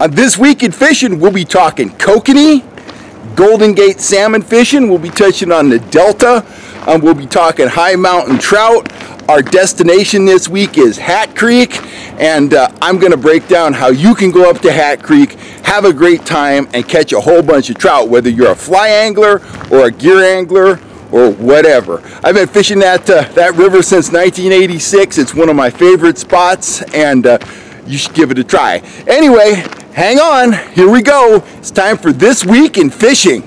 On This Week in Fishing, we'll be talking kokanee, Golden Gate salmon fishing. We'll be touching on the Delta. We'll be talking high mountain trout. Our destination this week is Hat Creek, and I'm going to break down how you can go up to Hat Creek, have a great time, and catch a whole bunch of trout, whether you're a fly angler or a gear angler or whatever. I've been fishing that river since 1986. It's one of my favorite spots, and you should give it a try. Anyway, hang on. Here we go. It's time for This Week in Fishing.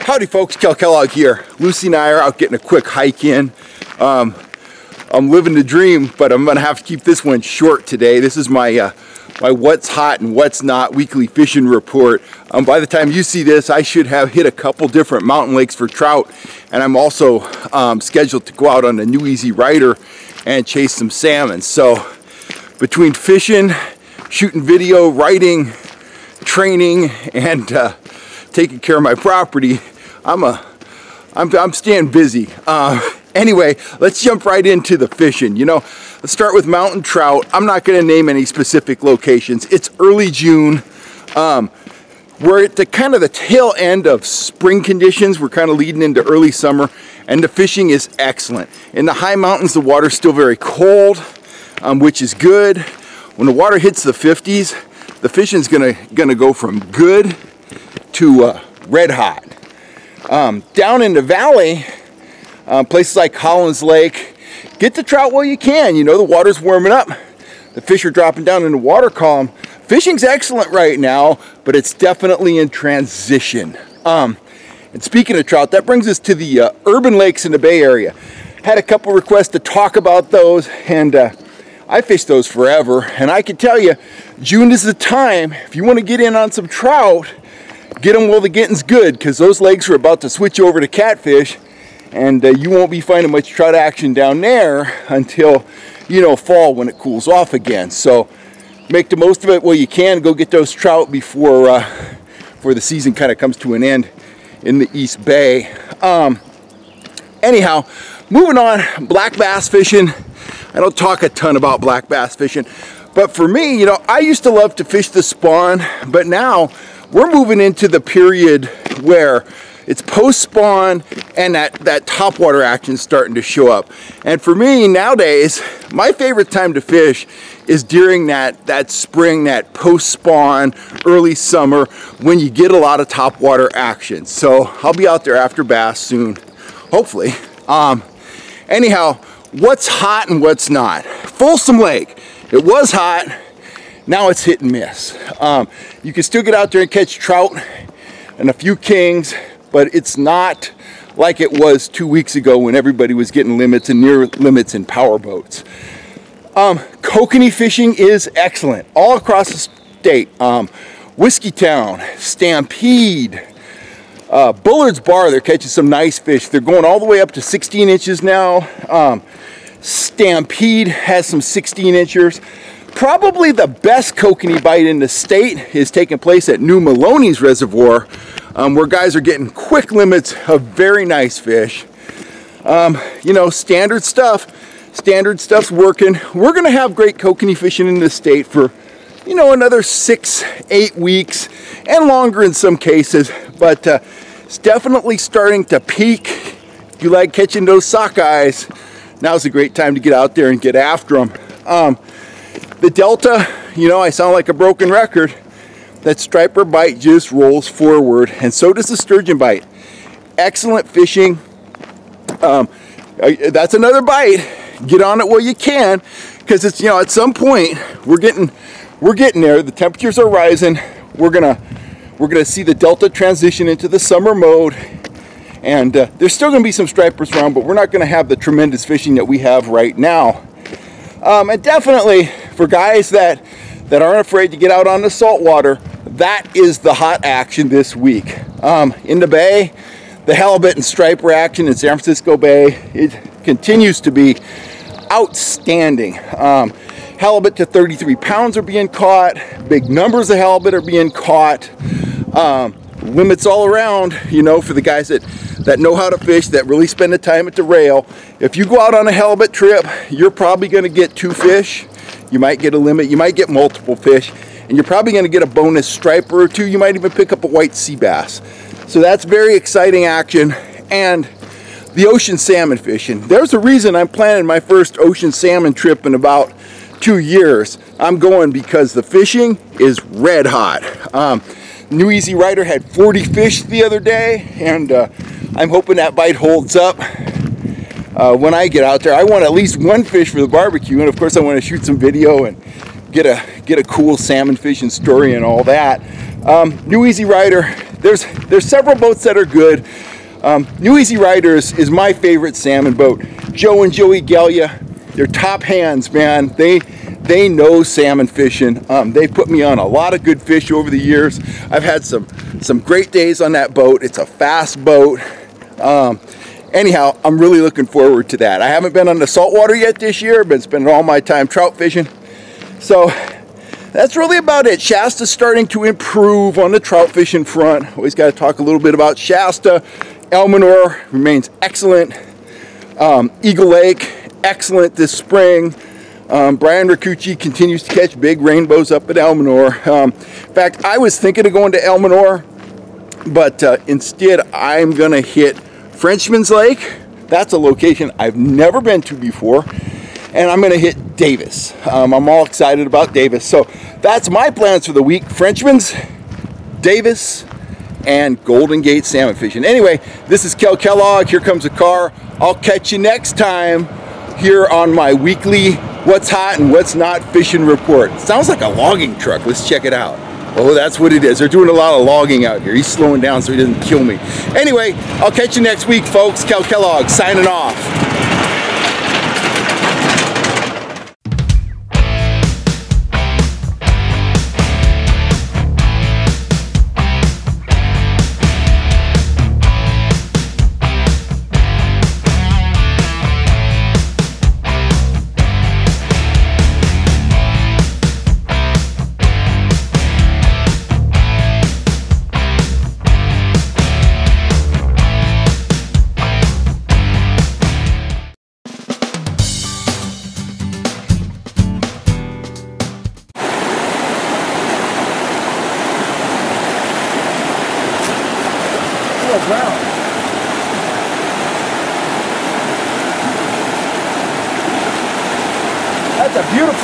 Howdy folks, Kel Kellogg here. Lucy and I are out getting a quick hike in. I'm living the dream, but I'm gonna have to keep this one short today. This is my my what's hot and what's not weekly fishing report. By the time you see this, I should have hit a couple different mountain lakes for trout, and I'm also scheduled to go out on a new Easy Rider and chase some salmon. So between fishing, shooting video, writing, training, and taking care of my property, I'm staying busy. Anyway, let's jump right into the fishing. Let's start with mountain trout. I'm not going to name any specific locations. It's early June. We're at the tail end of spring conditions. We're kind of leading into early summer, and the fishing is excellent. In the high mountains, the water's still very cold, which is good. When the water hits the 50s, the fishing's gonna go from good to red hot. Down in the valley, places like Collins Lake, get the trout while you can. The water's warming up, the fish are dropping down in the water column. Fishing's excellent right now, but it's definitely in transition. And speaking of trout, that brings us to the urban lakes in the Bay Area. Had a couple requests to talk about those, and I fished those forever, and I can tell you, June is the time. If you want to get in on some trout, get them while the getting's good, because those lakes are about to switch over to catfish, and you won't be finding much trout action down there until, fall, when it cools off again. So make the most of it while you can. Go get those trout before the season comes to an end in the East Bay. Anyhow, moving on, black bass fishing. I don't talk a ton about black bass fishing, but for me, I used to love to fish the spawn, but now we're moving into the period where it's post-spawn, and that topwater action is starting to show up. And for me, nowadays, my favorite time to fish is during that spring, that post-spawn, early summer, when you get a lot of topwater action. So I'll be out there after bass soon, hopefully. Anyhow, what's hot and what's not? Folsom Lake, it was hot. Now it's hit and miss. You can still get out there and catch trout and a few kings, but it's not like it was 2 weeks ago when everybody was getting limits and near limits in power boats. Kokanee fishing is excellent all across the state. Whiskey Town, Stampede, Bullard's Bar, they're catching some nice fish. They're going all the way up to 16 inches now. Stampede has some 16 inchers. Probably the best kokanee bite in the state is taking place at New Maloney's Reservoir, where guys are getting quick limits of very nice fish. Standard stuff's working. We're gonna have great kokanee fishing in the state for, another 6-8 weeks and longer in some cases, but it's definitely starting to peak. If you like catching those sockeyes, now's a great time to get out there and get after them. The Delta, I sound like a broken record. That striper bite just rolls forward, and so does the sturgeon bite. Excellent fishing. That's another bite. Get on it while you can, because it's at some point we're getting there. The temperatures are rising. We're gonna see the Delta transition into the summer mode, and there's still gonna be some stripers around, but we're not gonna have the tremendous fishing that we have right now. And definitely for guys that aren't afraid to get out on the salt water, that is the hot action this week. In the Bay, the halibut and striper action in San Francisco Bay, it continues to be outstanding. Halibut to 33 pounds are being caught. Big numbers of halibut are being caught. Limits all around, you know, for the guys that know how to fish, that really spend the time at the rail. If you go out on a halibut trip, you're probably going to get 2 fish. You might get a limit. You might get multiple fish. And you're probably going to get a bonus striper or 2. You might even pick up a white sea bass. So that's very exciting action. And the ocean salmon fishing. There's a reason I'm planning my first ocean salmon trip in about 2 years. I'm going because the fishing is red hot. New Easy Rider had 40 fish the other day, and I'm hoping that bite holds up when I get out there. I want at least 1 fish for the barbecue, and of course I want to shoot some video and get a cool salmon fishing story and all that. New Easy Rider, there's several boats that are good. New Easy Rider is my favorite salmon boat. Joe and Joey Gallia, they're top hands, man. They know salmon fishing. They put me on a lot of good fish over the years. I've had some great days on that boat. It's a fast boat. Anyhow, I'm really looking forward to that. I haven't been on the saltwater yet this year. I've been spending all my time trout fishing. So that's really about it. Shasta's starting to improve on the trout fishing front. Always got to talk a little bit about Shasta. El Menor remains excellent. Eagle Lake, excellent this spring. Brian Ricucci continues to catch big rainbows up at El Menor. In fact, I was thinking of going to El Menor, but instead I'm going to hit Frenchman's Lake. That's a location I've never been to before. And I'm going to hit Davis. I'm all excited about Davis. So that's my plans for the week. Frenchman's, Davis, and Golden Gate salmon fishing. Anyway, this is Kel Kellogg. Here comes a car. I'll catch you next time here on my weekly What's Hot and What's Not Fishing Report. It sounds like a logging truck. Let's check it out. Oh, that's what it is. They're doing a lot of logging out here. He's slowing down so he doesn't kill me. Anyway, I'll catch you next week, folks. Kel Kellogg signing off.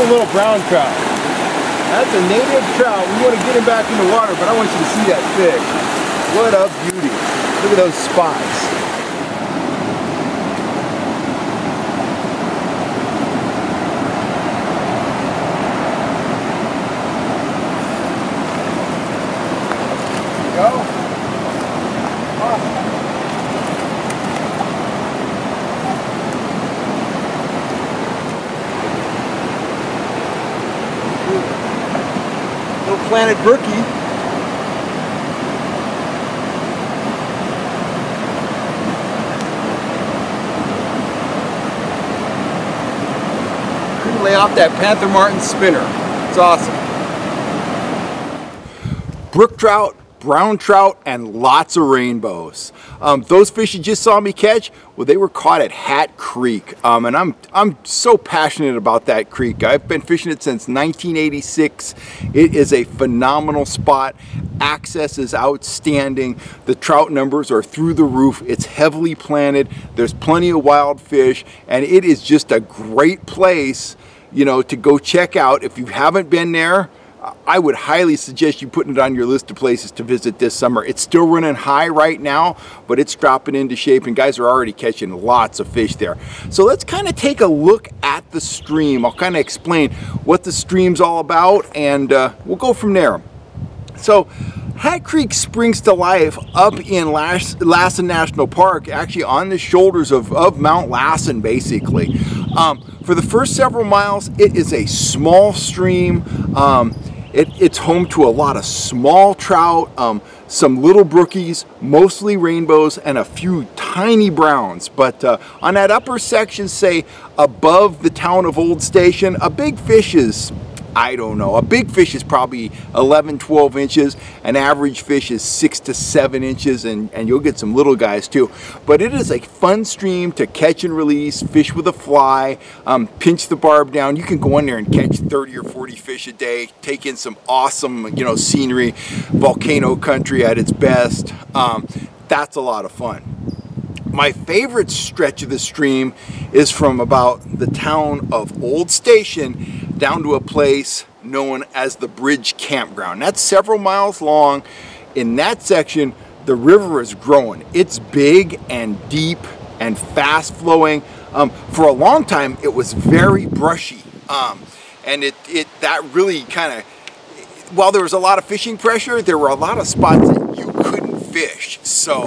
Little brown trout. That's a native trout. We want to get him back in the water, but I want you to see that fish. What a beauty. Look at those spots. There we go. Planet Brookie. Couldn't lay off that Panther Martin spinner. It's awesome. Brook trout, brown trout, and lots of rainbows. Those fish you just saw me catch, well, they were caught at Hat Creek. And I'm so passionate about that creek. I've been fishing it since 1986. It is a phenomenal spot. Access is outstanding. The trout numbers are through the roof. It's heavily planted. There's plenty of wild fish, and it is just a great place, you know, to go check out. If you haven't been there, I would highly suggest you putting it on your list of places to visit this summer. It's still running high right now, but it's dropping into shape, and guys are already catching lots of fish there. So let's kind of take a look at the stream. I'll kind of explain what the stream's all about, and we'll go from there. So Hat Creek springs to life up in Lassen National Park, actually on the shoulders of Mount Lassen, basically. For the first several miles, it is a small stream. It's home to a lot of small trout, some little brookies, mostly rainbows, and a few tiny browns. But on that upper section, say above the town of Old Station, a big fish is, I don't know, a big fish is probably 11, 12 inches. An average fish is 6 to 7 inches, and you'll get some little guys too. But it is a fun stream to catch and release, fish with a fly, pinch the barb down. You can go in there and catch 30 or 40 fish a day, take in some awesome, you know, scenery, volcano country at its best. That's a lot of fun. My favorite stretch of the stream is from about the town of Old Station down to a place known as the Bridge Campground. That's several miles long. In that section, the river is growing. It's big and deep and fast flowing. For a long time, it was very brushy. And that really kind of, while there was a lot of fishing pressure, there were a lot of spots that you couldn't fish. So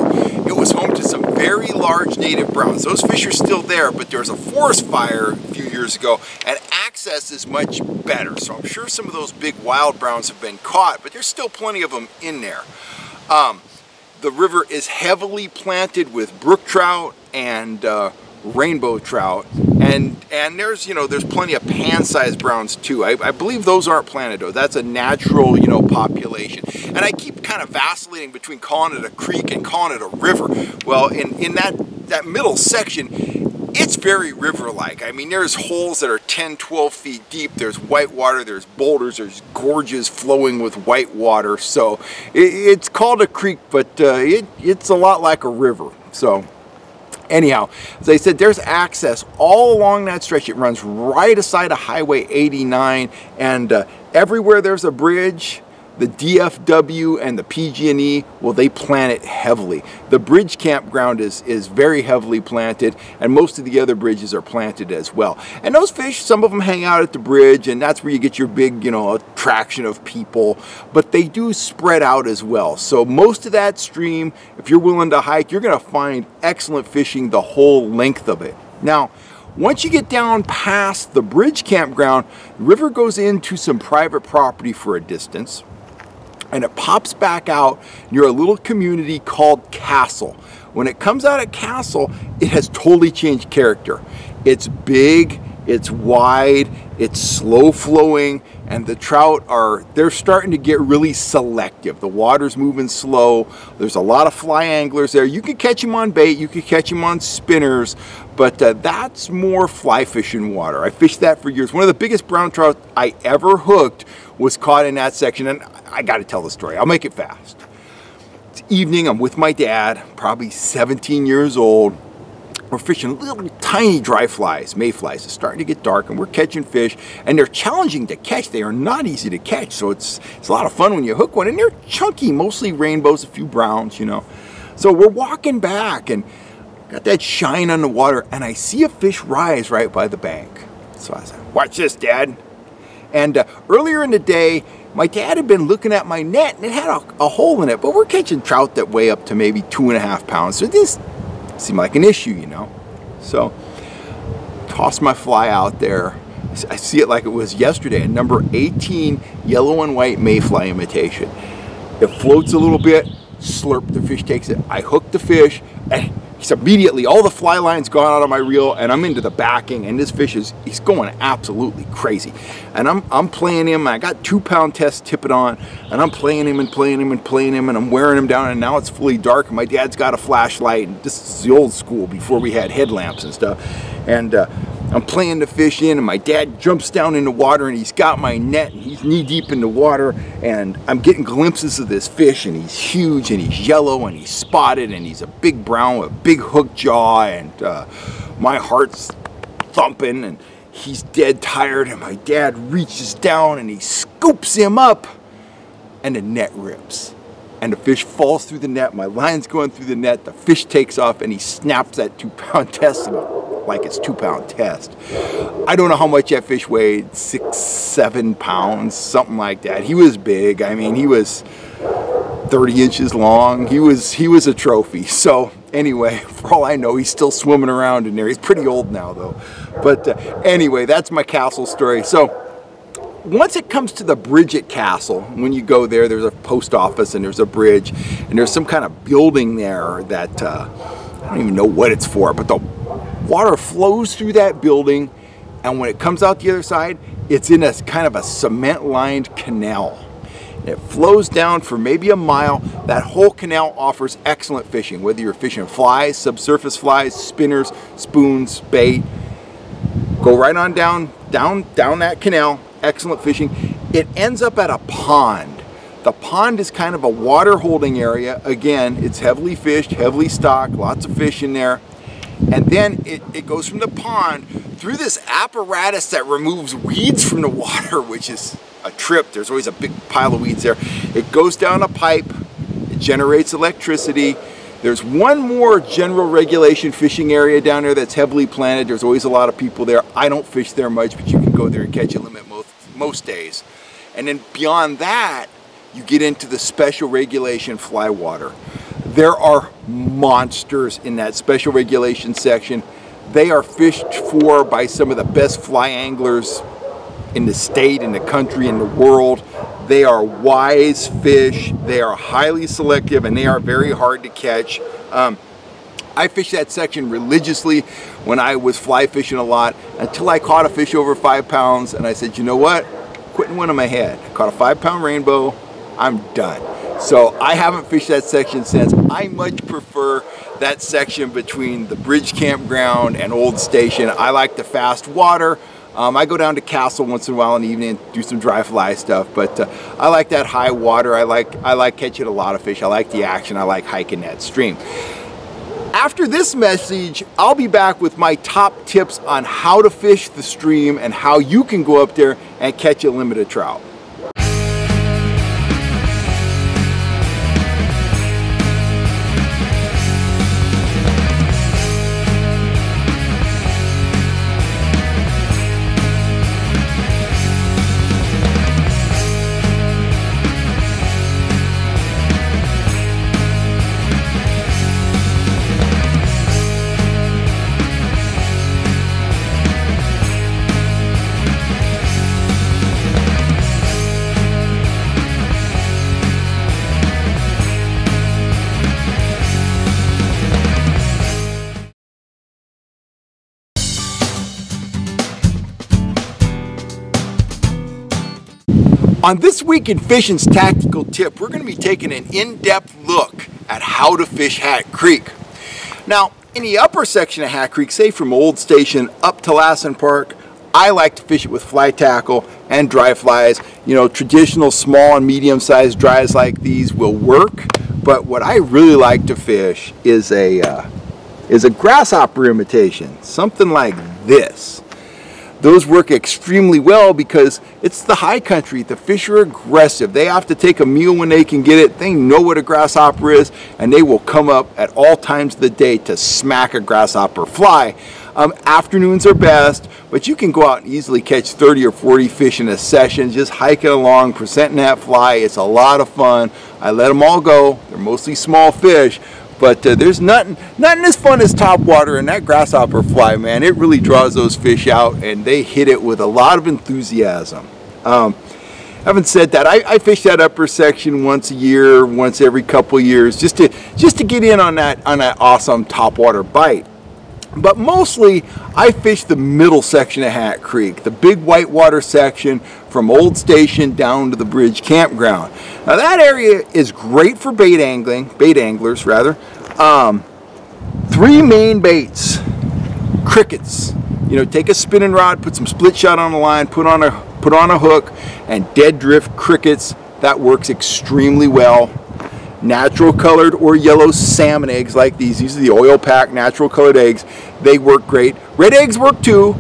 it was home to some very large native browns. Those fish are still there, but there was a forest fire a few years ago, and access is much better. So I'm sure some of those big wild browns have been caught, but there's still plenty of them in there. The river is heavily planted with brook trout and rainbow trout, and there's, you know, there's plenty of pan-sized browns too. I believe those aren't planted though. That's a natural, you know, population. And I keep kind of vacillating between calling it a creek and calling it a river. Well, in that middle section, it's very river-like. I mean, there's holes that are 10, 12 feet deep. There's white water, there's boulders, there's gorges flowing with white water. So it's called a creek, but it's a lot like a river. So anyhow, as I said, there's access all along that stretch. It runs right aside of Highway 89, and everywhere there's a bridge, the DFW and the PG&E, well, they plant it heavily. The Bridge Campground is very heavily planted, and most of the other bridges are planted as well. And those fish, some of them hang out at the bridge, and that's where you get your big, you know, attraction of people, but they do spread out as well. So most of that stream, if you're willing to hike, you're gonna find excellent fishing the whole length of it. Now, once you get down past the Bridge Campground, the river goes into some private property for a distance, and it pops back out near a little community called Cassel. When it comes out at Cassel, it has totally changed character. It's big, it's wide, it's slow flowing, and the trout they're starting to get really selective. The water's moving slow. There's a lot of fly anglers there. You can catch them on bait, you can catch them on spinners, but that's more fly fishing water. I fished that for years. One of the biggest brown trout I ever hooked was caught in that section, and I gotta tell the story. I'll make it fast. It's evening, I'm with my dad, probably 17 years old. We're fishing little tiny dry flies, mayflies. It's starting to get dark, and we're catching fish, and they're challenging to catch. They are not easy to catch, so it's a lot of fun when you hook one, and they're chunky, mostly rainbows, a few browns, you know. So we're walking back, and got that shine on the water, and I see a fish rise right by the bank. So I said, watch this, Dad. And earlier in the day, my dad had been looking at my net, and it had a hole in it, but we're catching trout that weigh up to maybe 2.5 pounds. So this seemed like an issue, you know. So tossed my fly out there. I see it like it was yesterday, a number 18 yellow and white mayfly imitation. It floats a little bit, slurp, the fish takes it. I hook the fish, and he's immediately, all the fly line's gone out of my reel, and I'm into the backing, and this fish he's going absolutely crazy. And I'm playing him, I got 2 pound test tippet on, and I'm playing him and playing him and playing him, and I'm wearing him down, and now it's fully dark, and my dad's got a flashlight, and this is the old school before we had headlamps and stuff. And I'm playing the fish in, and my dad jumps down in the water, and he's got my net, and he's knee deep in the water, and I'm getting glimpses of this fish, and he's huge, and he's yellow, and he's spotted, and he's a big brown with a big hook jaw, and my heart's thumping, and he's dead tired, and my dad reaches down, and he scoops him up, and the net rips. And the fish falls through the net, my line's going through the net, the fish takes off, and he snaps that 2 pound test like it's 2 pound test. I don't know how much that fish weighed, 6, 7 pounds, something like that. He was big. I mean, he was 30 inches long. He was a trophy. So anyway, for all I know, he's still swimming around in there. He's pretty old now though. But anyway, that's my Castle story. So once it comes to the bridge at Cassel, when you go there, there's a post office and there's a bridge and there's some kind of building there that I don't even know what it's for, but the water flows through that building, and when it comes out the other side, it's in a kind of a cement-lined canal. It flows down for maybe a mile. That whole canal offers excellent fishing, whether you're fishing flies, subsurface flies, spinners, spoons, bait. Go right on down that canal, excellent fishing. It ends up at a pond. The pond is kind of a water holding area. Again, it's heavily fished, heavily stocked, lots of fish in there. And then it goes from the pond through this apparatus that removes weeds from the water, which is a trip. There's always a big pile of weeds there. It goes down a pipe. It generates electricity. There's one more general regulation fishing area down there that's heavily planted. There's always a lot of people there. I don't fish there much, but you can go there and catch a limit most days. And then beyond that, you get into the special regulation fly water. There are monsters in that special regulation section. They are fished for by some of the best fly anglers in the state, in the country, in the world. They are wise fish, they are highly selective, and they are very hard to catch. I fished that section religiously when I was fly fishing a lot, until I caught a fish over 5 pounds, and I said, you know what, quitting one in my head. I caught a 5-pound rainbow, I'm done. So I haven't fished that section since. I much prefer that section between the Bridge Campground and Old Station. I like the fast water. I go down to Cassel once in a while in the evening and do some dry fly stuff, but I like that high water. I like catching a lot of fish. I like the action. I like hiking that stream. After this message, I'll be back with my top tips on how to fish the stream and how you can go up there and catch a limited trout. On this week in Fishing's Tactical Tip, we're going to be taking an in-depth look at how to fish Hat Creek. Now, in the upper section of Hat Creek, say from Old Station up to Lassen Park, I like to fish it with fly tackle and dry flies. You know, traditional small and medium-sized dries like these will work, but what I really like to fish is a grasshopper imitation, something like this. Those work extremely well because it's the high country. The fish are aggressive. They have to take a meal when they can get it. They know what a grasshopper is, and they will come up at all times of the day to smack a grasshopper fly. Afternoons are best, but you can go out and easily catch 30 or 40 fish in a session, just hiking along, presenting that fly. It's a lot of fun. I let them all go. They're mostly small fish. But there's nothing as fun as top water and that grasshopper fly, man. It really draws those fish out, and they hit it with a lot of enthusiasm. Having said that, I fish that upper section once a year, once every couple years, just to get in on that awesome top water bite. But mostly, I fish the middle section of Hat Creek, the big whitewater section from Old Station down to the Bridge Campground. Now that area is great for bait anglers. 3 main baits: crickets. You know, take a spinning rod, put some split shot on the line, put on a hook, and dead drift crickets. That works extremely well. Natural colored or yellow salmon eggs like these. These are the oil pack natural colored eggs. They work great. Red eggs work too.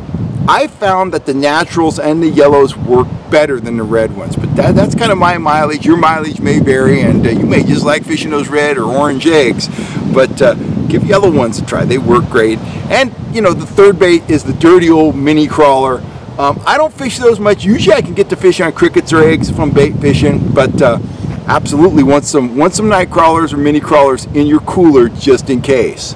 I found that the naturals and the yellows work better than the red ones, but that's kind of my mileage. Your mileage may vary, and you may just like fishing those red or orange eggs, but give yellow ones a try. They work great. And you know, the third bait is the dirty old mini crawler. I don't fish those much. Usually I can get to fish on crickets or eggs if I'm bait fishing, but absolutely want some night crawlers or mini crawlers in your cooler just in case.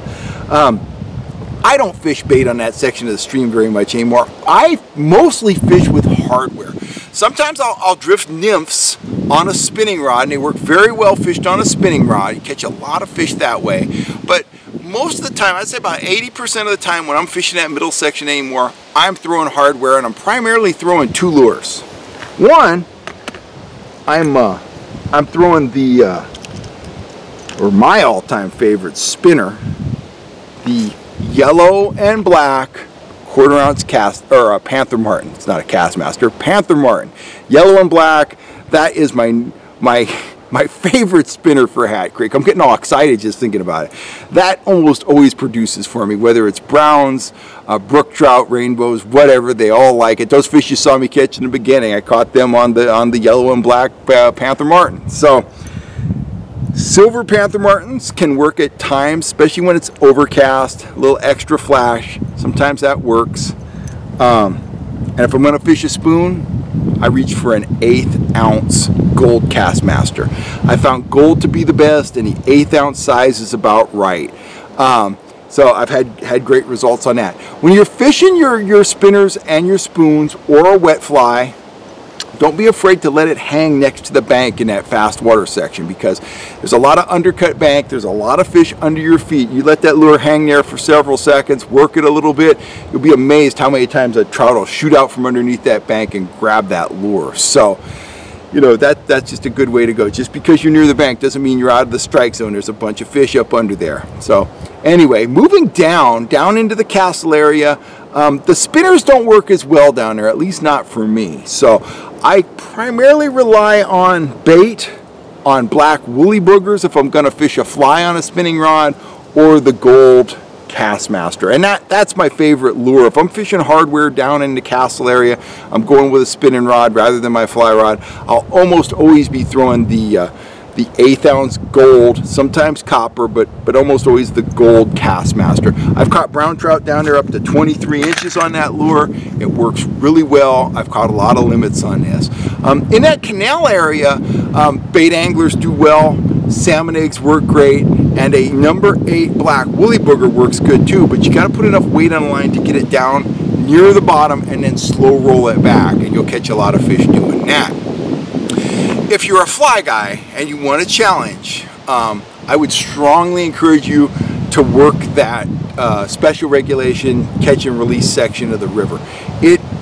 I don't fish bait on that section of the stream very much anymore. I mostly fish with hardware. Sometimes I'll drift nymphs on a spinning rod, and they work very well fished on a spinning rod. You catch a lot of fish that way. But most of the time, I'd say about 80% of the time when I'm fishing that middle section anymore, I'm throwing hardware, and I'm primarily throwing two lures. One, I'm throwing the, or my all-time favorite spinner, the yellow and black quarter-ounce Panther Martin. It's not a Castmaster, Panther Martin, yellow and black. That is my favorite spinner for Hat Creek. I'm getting all excited just thinking about it. That almost always produces for me, whether it's browns, brook trout, rainbows, whatever. They all like it. Those fish you saw me catch in the beginning, I caught them on the yellow and black Panther Martin. So silver Panther Martins can work at times, especially when it's overcast, a little extra flash. Sometimes that works. And if I'm going to fish a spoon, I reach for an 1/8 ounce gold Castmaster. I found gold to be the best, and the 1/8 ounce size is about right. So I've had great results on that. When you're fishing your spinners and your spoons or a wet fly, don't be afraid to let it hang next to the bank in that fast water section, because there's a lot of undercut bank, there's a lot of fish under your feet. You let that lure hang there for several seconds, work it a little bit, you'll be amazed how many times a trout will shoot out from underneath that bank and grab that lure. So, you know, that's just a good way to go. Just because you're near the bank doesn't mean you're out of the strike zone. There's a bunch of fish up under there. So anyway, moving down into the Cassel area, the spinners don't work as well down there, at least not for me. So I primarily rely on bait, on black woolly boogers if I'm going to fish a fly on a spinning rod, or the gold Castmaster. And that's my favorite lure. If I'm fishing hardware down in the Cassel area, I'm going with a spinning rod rather than my fly rod. I'll almost always be throwing the 1/8 ounce gold, sometimes copper, but almost always the gold Castmaster. I've caught brown trout down there up to 23 inches on that lure. It works really well. I've caught a lot of limits on this. In that canal area, bait anglers do well. Salmon eggs work great, and a number 8 black woolly booger works good too, but you gotta put enough weight on the line to get it down near the bottom and then slow roll it back, and you'll catch a lot of fish doing that. If you're a fly guy and you want a challenge, I would strongly encourage you to work that special regulation catch and release section of the river.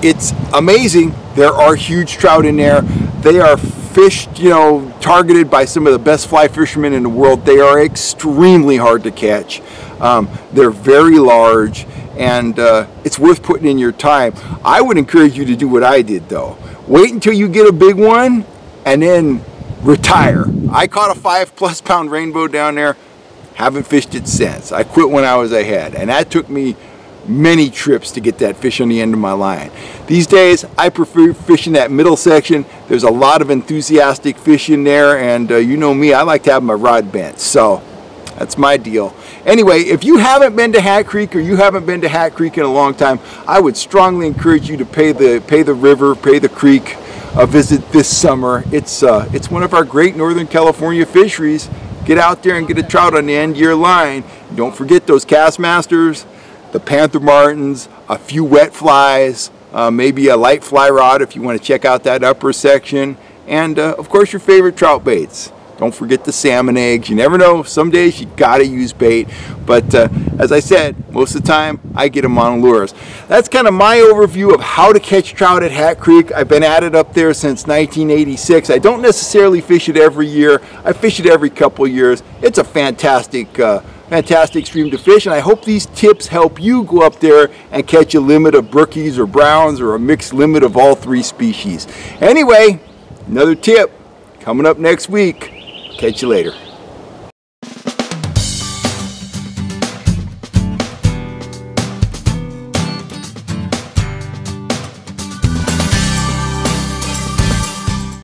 It's amazing. There are huge trout in there. They are fished, you know, targeted by some of the best fly fishermen in the world. They are extremely hard to catch. They're very large, and it's worth putting in your time. I would encourage you to do what I did though. Wait until you get a big one and then retire. I caught a 5+ pound rainbow down there, haven't fished it since. I quit when I was ahead, and that took me many trips to get that fish on the end of my line. These days, I prefer fishing that middle section. There's a lot of enthusiastic fish in there, and you know me, I like to have my rod bent, so that's my deal. Anyway, if you haven't been to Hat Creek, or you haven't been to Hat Creek in a long time, I would strongly encourage you to pay the river, pay the creek a visit this summer. It's one of our great Northern California fisheries. Get out there and get a trout on the end of your line. Don't forget those Castmasters, the Panther Martins, a few wet flies, maybe a light fly rod if you want to check out that upper section, and of course your favorite trout baits. Don't forget the salmon eggs. You never know, some days you gotta use bait, but as I said, most of the time I get them on lures. That's kind of my overview of how to catch trout at Hat Creek. I've been at it up there since 1986. I don't necessarily fish it every year. I fish it every couple years. It's a fantastic fantastic stream to fish, and I hope these tips help you go up there and catch a limit of brookies or browns, or a mixed limit of all three species. Anyway, another tip coming up next week. Catch you later.